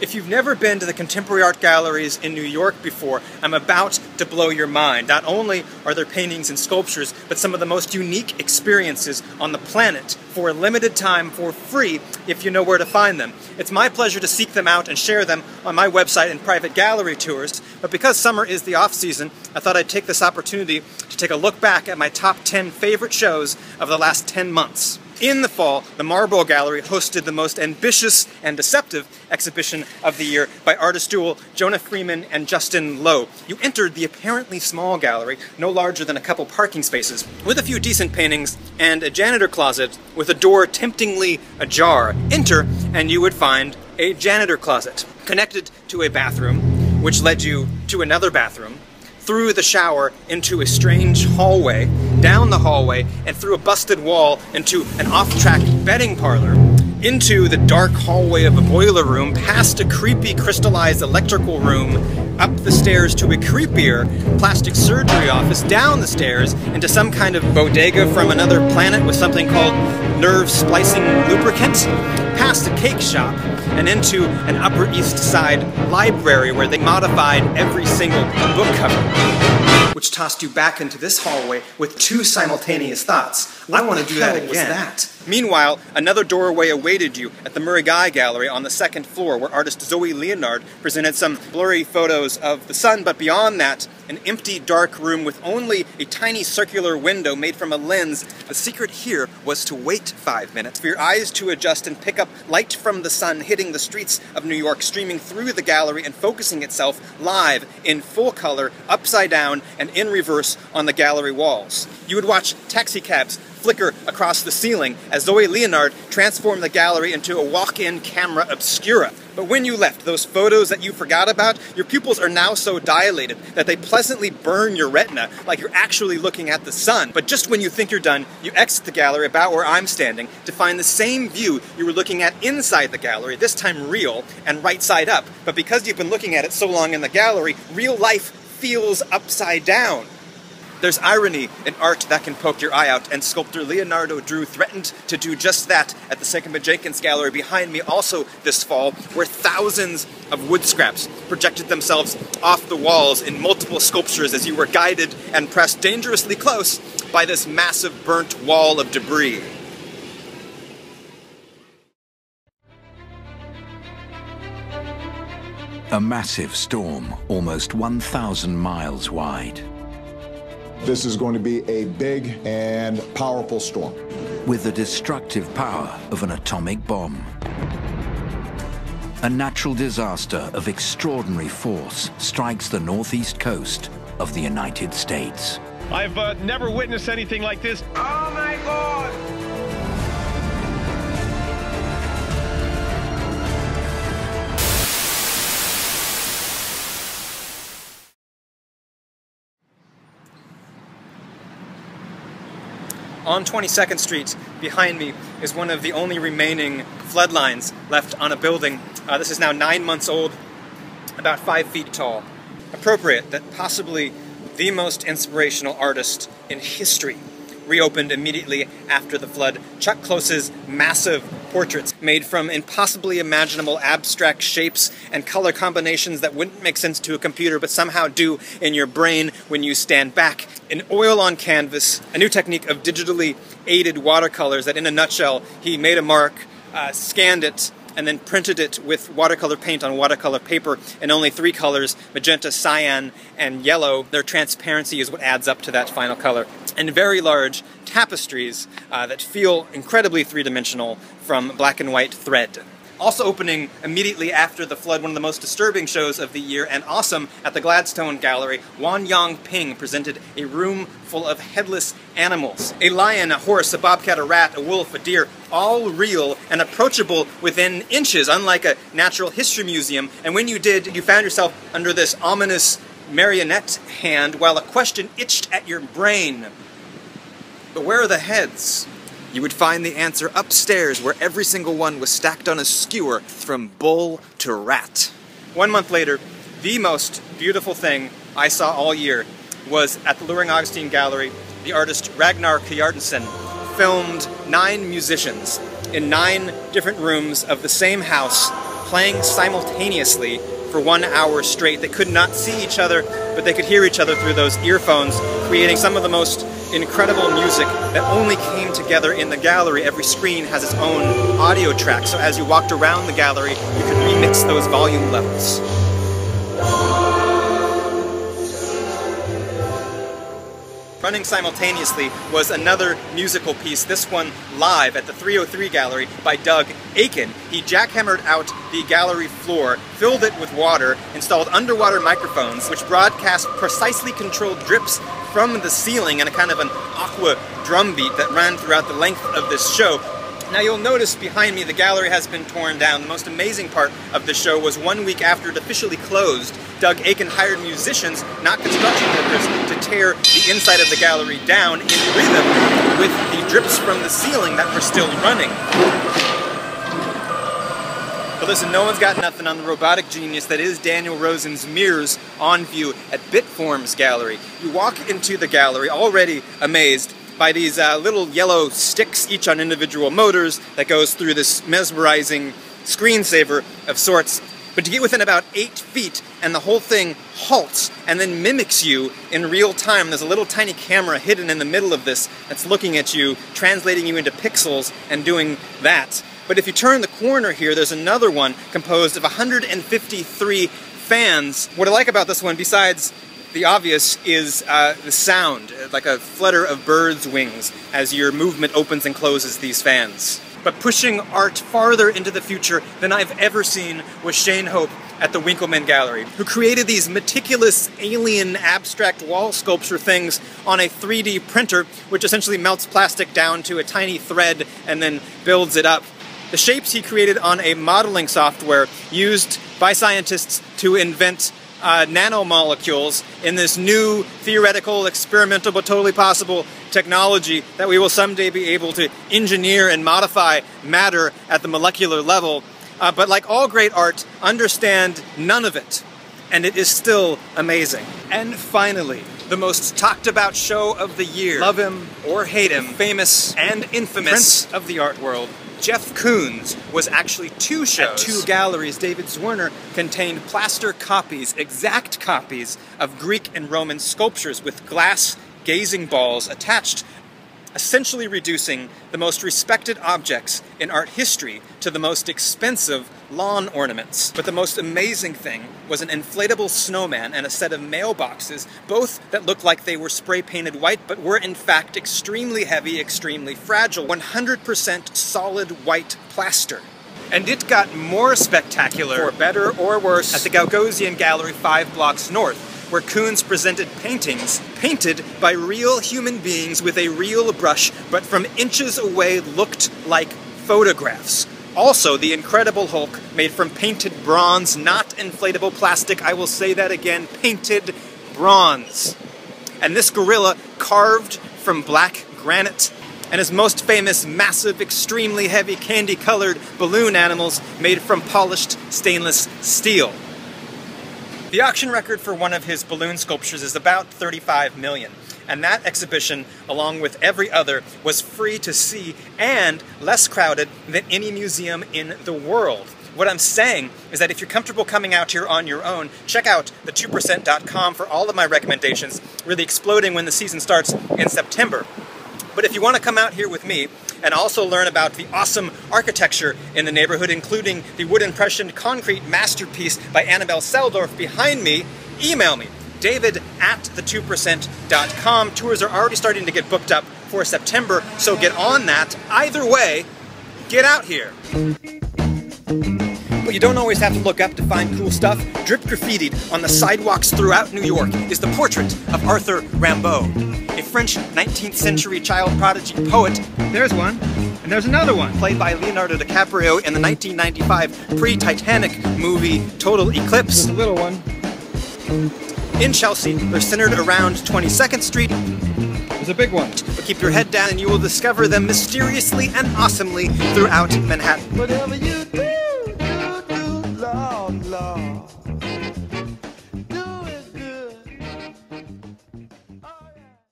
If you've never been to the contemporary art galleries in New York before, I'm about to blow your mind. Not only are there paintings and sculptures, but some of the most unique experiences on the planet for a limited time for free if you know where to find them. It's my pleasure to seek them out and share them on my website and private gallery tours, but because summer is the off-season, I thought I'd take this opportunity to take a look back at my top 10 favorite shows of the last 10 months. In the fall, the Marlborough Gallery hosted the most ambitious and deceptive exhibition of the year by artist duo Jonah Freeman and Justin Lowe. You entered the apparently small gallery, no larger than a couple parking spaces, with a few decent paintings and a janitor closet with a door temptingly ajar. Enter, and you would find a janitor closet connected to a bathroom, which led you to another bathroom, through the shower into a strange hallway, down the hallway, and through a busted wall into an off-track betting parlor, into the dark hallway of a boiler room, past a creepy crystallized electrical room, up the stairs to a creepier plastic surgery office, down the stairs into some kind of bodega from another planet with something called nerve splicing lubricant, past a cake shop, and into an Upper East Side library where they modified every single book cover, which tossed you back into this hallway with two simultaneous thoughts. I want to do that again. Meanwhile, another doorway awaited you at the Murray Guy Gallery on the second floor, where artist Zoe Leonard presented some blurry photos of the sun, but beyond that, an empty dark room with only a tiny circular window made from a lens. The secret here was to wait 5 minutes for your eyes to adjust and pick up light from the sun hitting the streets of New York, streaming through the gallery and focusing itself live in full color, upside down and in reverse on the gallery walls. You would watch taxicabs flicker across the ceiling as Zoe Leonard transformed the gallery into a walk-in camera obscura. But when you left, those photos that you forgot about, your pupils are now so dilated that they pleasantly burn your retina, like you're actually looking at the sun. But just when you think you're done, you exit the gallery about where I'm standing to find the same view you were looking at inside the gallery, this time real and right side up. But because you've been looking at it so long in the gallery, real life feels upside down. There's irony in art that can poke your eye out, and sculptor Leonardo Drew threatened to do just that at the Sikkema Jenkins Gallery behind me also this fall, where thousands of wood scraps projected themselves off the walls in multiple sculptures as you were guided and pressed dangerously close by this massive burnt wall of debris. A massive storm, almost 1,000 miles wide. This is going to be a big and powerful storm. With the destructive power of an atomic bomb. A natural disaster of extraordinary force strikes the northeast coast of the United States. I've never witnessed anything like this. Oh my God! On 22nd Street, behind me, is one of the only remaining flood lines left on a building. This is now 9 months old, about 5 feet tall. Appropriate that possibly the most inspirational artist in history reopened immediately after the flood. Chuck Klose's massive portraits, made from impossibly imaginable abstract shapes and color combinations that wouldn't make sense to a computer but somehow do in your brain when you stand back. In oil on canvas, a new technique of digitally aided watercolors that, in a nutshell, he made a mark, scanned it, and then printed it with watercolor paint on watercolor paper in only three colors: magenta, cyan, and yellow. Their transparency is what adds up to that final color. And very large tapestries that feel incredibly three-dimensional from black and white thread. Also opening immediately after the flood, one of the most disturbing shows of the year, and awesome, at the Gladstone Gallery, Huang Yong Ping presented a room full of headless animals. A lion, a horse, a bobcat, a rat, a wolf, a deer, all real and approachable within inches, unlike a natural history museum. And when you did, you found yourself under this ominous marionette hand while a question itched at your brain. But where are the heads? You would find the answer upstairs, where every single one was stacked on a skewer from bull to rat. 1 month later, the most beautiful thing I saw all year was at the Luhring Augustine Gallery. The artist Ragnar Kjartansson filmed 9 musicians in 9 different rooms of the same house, playing simultaneously for 1 hour straight. They could not see each other, but they could hear each other through those earphones, creating some of the most incredible music that only came together in the gallery. Every screen has its own audio track, so as you walked around the gallery, you could remix those volume levels. Running simultaneously was another musical piece, this one live at the 303 Gallery by Doug Aitken. He jackhammered out the gallery floor, filled it with water, installed underwater microphones which broadcast precisely controlled drips from the ceiling and a kind of an aqua drum beat that ran throughout the length of this show. Now you'll notice behind me the gallery has been torn down. The most amazing part of the show was 1 week after it officially closed, Doug Aitken hired musicians, not construction workers, to tear the inside of the gallery down in rhythm with the drips from the ceiling that were still running. But listen, no one's got nothing on the robotic genius that is Daniel Rosen's mirrors on view at Bitforms Gallery. You walk into the gallery already amazed by these little yellow sticks, each on individual motors, that goes through this mesmerizing screensaver of sorts. But you get within about 8 feet, and the whole thing halts and then mimics you in real time. There's a little tiny camera hidden in the middle of this that's looking at you, translating you into pixels and doing that. But if you turn the corner here, there's another one composed of 153 fans. What I like about this one, besides the obvious, is the sound, like a flutter of birds' wings as your movement opens and closes these fans. But pushing art farther into the future than I've ever seen was Shane Hope at the Winkleman Gallery, who created these meticulous alien abstract wall sculpture things on a 3D printer, which essentially melts plastic down to a tiny thread and then builds it up. The shapes he created on a modeling software used by scientists to invent nanomolecules in this new theoretical, experimental, but totally possible technology that we will someday be able to engineer and modify matter at the molecular level. But like all great art, understand none of it, and it is still amazing. And finally, the most talked about show of the year, love him or hate him, famous and infamous prince of the art world, Jeff Koons, was actually two shows at two galleries. David Zwirner contained plaster copies, exact copies, of Greek and Roman sculptures with glass gazing balls attached, essentially reducing the most respected objects in art history to the most expensive lawn ornaments. But the most amazing thing was an inflatable snowman and a set of mailboxes, both that looked like they were spray-painted white, but were in fact extremely heavy, extremely fragile, 100% solid white plaster. And it got more spectacular, for better or worse, at the Gagosian Gallery 5 blocks north, where Koons presented paintings painted by real human beings with a real brush, but from inches away looked like photographs. Also, the Incredible Hulk, made from painted bronze, not inflatable plastic. I will say that again, painted bronze. And this gorilla carved from black granite. And his most famous, massive, extremely heavy, candy-colored balloon animals made from polished stainless steel. The auction record for one of his balloon sculptures is about $35 million. And that exhibition, along with every other, was free to see and less crowded than any museum in the world. What I'm saying is that if you're comfortable coming out here on your own, check out thetwopercent.com for all of my recommendations, really exploding when the season starts in September. But if you want to come out here with me and also learn about the awesome architecture in the neighborhood, including the wood impressioned concrete masterpiece by Annabelle Selldorf behind me, email me. David@thetwopercent.com. Tours are already starting to get booked up for September, so get on that. Either way, get out here. But you don't always have to look up to find cool stuff. Drip graffitied on the sidewalks throughout New York is the portrait of Arthur Rimbaud, a French 19th century child prodigy poet. There's one. And there's another one, played by Leonardo DiCaprio in the 1995 pre-Titanic movie Total Eclipse. The little one. In Chelsea, they're centered around 22nd Street. There's a big one. But keep your head down and you will discover them mysteriously and awesomely throughout Manhattan. Whatever you do.